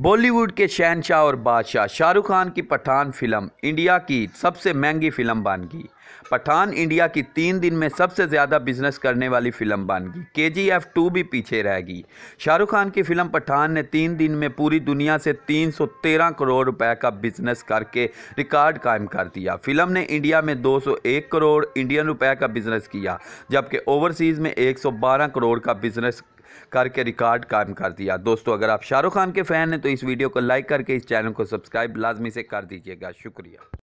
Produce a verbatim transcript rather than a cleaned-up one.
बॉलीवुड के शहनशाह और बादशाह शाहरुख खान की पठान फिल्म इंडिया की सबसे महंगी फिल्म बन गई। पठान इंडिया की तीन दिन में सबसे ज़्यादा बिजनेस करने वाली फिल्म बन गई। के जी एफ टू भी पीछे रह गई। शाहरुख खान की फिल्म पठान ने तीन दिन में पूरी दुनिया से तीन सौ तेरह करोड़ रुपए का बिजनेस करके रिकॉर्ड कायम कर दिया। फिल्म ने इंडिया में दो सौ एक करोड़ इंडियन रुपए का बिजनेस किया, जबकि ओवरसीज़ में एक सौ बारह करोड़ का बिजनेस करके रिकॉर्ड कायम कर दिया। दोस्तों, अगर आप शाहरुख खान के फ़ैन हैं तो इस वीडियो को लाइक करके इस चैनल को सब्सक्राइब लाजमी से कर दीजिएगा। शुक्रिया।